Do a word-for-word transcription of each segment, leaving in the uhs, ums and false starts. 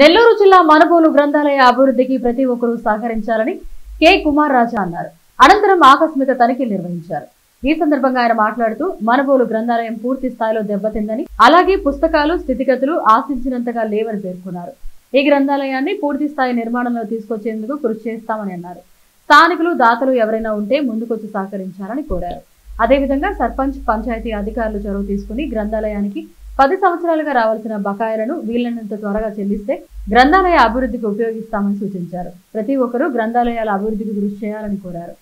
నెల్లూరు జిల్లా మానబోలు గ్రంథాలయ అభివృద్ధికి ప్రతి ఒక్కరూ సహకరించాలని కే కుమార్ రాజా అన్నారు. అనంతరం ఆకస్మిక తనిఖీలు నిర్వహించారు. ఈ సందర్భంగా ఆయన మాట్లాడుతూ మానబోలు గ్రంథాలయం పూర్తి స్థాయిలో దెబ్బతిందని, అలాగే పుస్తకాలు స్థితిగతులు ఆశించినంతగా లేవని పేర్కొన్నారు. ఈ గ్రంథాలయాన్ని పూర్తి స్థాయి నిర్మాణంలో తీసుకొచ్చేందుకు కృషి చేస్తామని అన్నారు. స్థానికులు దాతలు ఎవరైనా ఉంటే ముందుకొచ్చి సహకరించాలని కోరారు. అదేవిధంగా సర్పంచ్ పంచాయతీ అధికారులు చొరవ తీసుకుని గ్రంథాలయానికి పది సంవత్సరాలుగా రావాల్సిన బకాయిలను వీలైనంత త్వరగా చెల్లిస్తే గ్రంథాలయ అభివృద్ధికి ఉపయోగిస్తామని సూచించారు. ప్రతి ఒక్కరూ గ్రంథాలయాల అభివృద్ధికి దృష్టి చేయాలని కోరారు.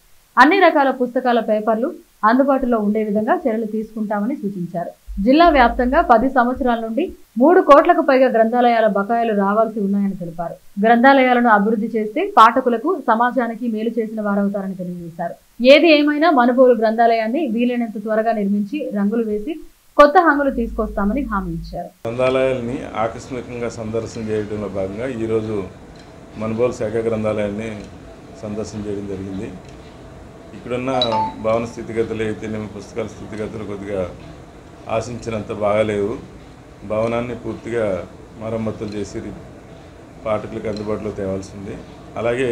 అన్ని రకాల పుస్తకాల పేపర్లు అందుబాటులో ఉండే విధంగా చర్యలు తీసుకుంటామని సూచించారు. జిల్లా వ్యాప్తంగా పది సంవత్సరాల నుండి మూడు కోట్లకు పైగా గ్రంథాలయాల బకాయిలు రావాల్సి ఉన్నాయని తెలిపారు. గ్రంథాలయాలను అభివృద్ధి చేస్తే పాఠకులకు సమాజానికి మేలు చేసిన వారవుతారని తెలియజేశారు. ఏది ఏమైనా మానబోలు గ్రంథాలయాన్ని వీలైనంత త్వరగా నిర్మించి రంగులు వేసి కొత్త హంగులు తీసుకొస్తామని హామీ ఇచ్చారు. గ్రంథాలయాల్ని ఆకస్మికంగా సందర్శన చేయడంలో భాగంగా ఈరోజు మానబోలు శాఖ గ్రంథాలయాన్ని సందర్శన చేయడం జరిగింది. ఇక్కడున్న భవన స్థితిగతులు అయితేనేమి పుస్తకాల స్థితిగతులు కొద్దిగా ఆశించినంత బాగాలేవు. భవనాన్ని పూర్తిగా మరమ్మతులు చేసి పాఠకులకు అందుబాటులో తేవాల్సింది. అలాగే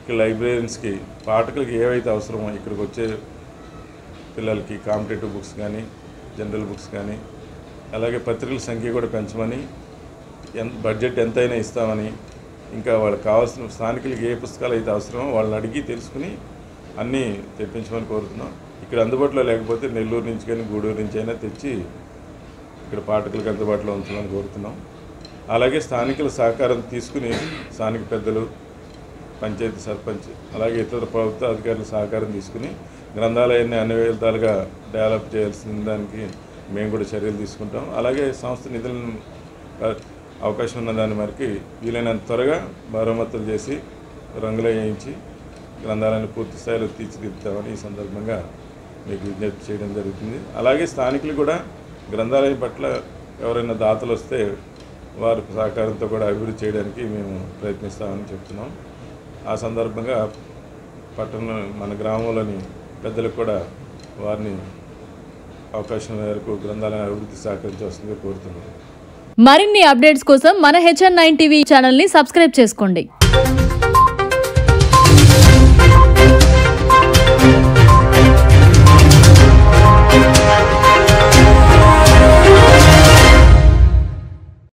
ఇక్కడ లైబ్రరీన్స్కి పాఠకులకు ఏవైతే అవసరమో ఇక్కడికి వచ్చే పిల్లలకి కాంపిటేటివ్ బుక్స్ కానీ జనరల్ బుక్స్ కానీ అలాగే పత్రికల సంఖ్య కూడా పెంచమని, ఎంత బడ్జెట్ ఎంతైనా ఇస్తామని, ఇంకా వాళ్ళకి కావాల్సిన స్థానికులకి ఏ పుస్తకాలు అయితే అవసరమో వాళ్ళని అడిగి తెలుసుకుని అన్నీ తెప్పించమని కోరుతున్నాం. ఇక్కడ అందుబాటులో లేకపోతే నెల్లూరు నుంచి కానీ గూడూరు నుంచి అయినా తెచ్చి ఇక్కడ పాఠకులకు అందుబాటులో ఉంచమని కోరుతున్నాం. అలాగే స్థానికుల సహకారం తీసుకుని స్థానిక పెద్దలు, పంచాయతీ సర్పంచ్ అలాగే ఇతర ప్రభుత్వ అధికారుల సహకారం తీసుకుని గ్రంథాలయాన్ని అన్ని విధాలుగా డెవలప్ చేయాల్సిన దానికి మేము కూడా చర్యలు తీసుకుంటాం. అలాగే సంస్థ నిధులను అవకాశం ఉన్న దాని మేరకు వీలైనంత త్వరగా మరమ్మతులు చేసి రంగులు వేయించి గ్రంథాలయాన్ని పూర్తి స్థాయిలో తీర్చిదిద్దామని ఈ సందర్భంగా మీకు విజ్ఞప్తి చేయడం జరుగుతుంది. అలాగే స్థానికులు కూడా గ్రంథాలయం పట్ల ఎవరైనా దాతలు వస్తే వారి సహకారంతో కూడా అభివృద్ధి చేయడానికి మేము ప్రయత్నిస్తామని చెప్తున్నాం. ఆ సందర్భంగా పట్టణ మన గ్రామంలోని పెద్దలకు కూడా వారిని అవకాశం మేరకు గ్రంథాలయ అభివృద్ధి సహకరించవలసిందిగా కోరుతున్నాను. మరిన్ని అప్డేట్స్ కోసం మన హెచ్ఎన్ నైన్ టీవీ ఛానల్ని సబ్స్క్రైబ్ చేసుకోండి.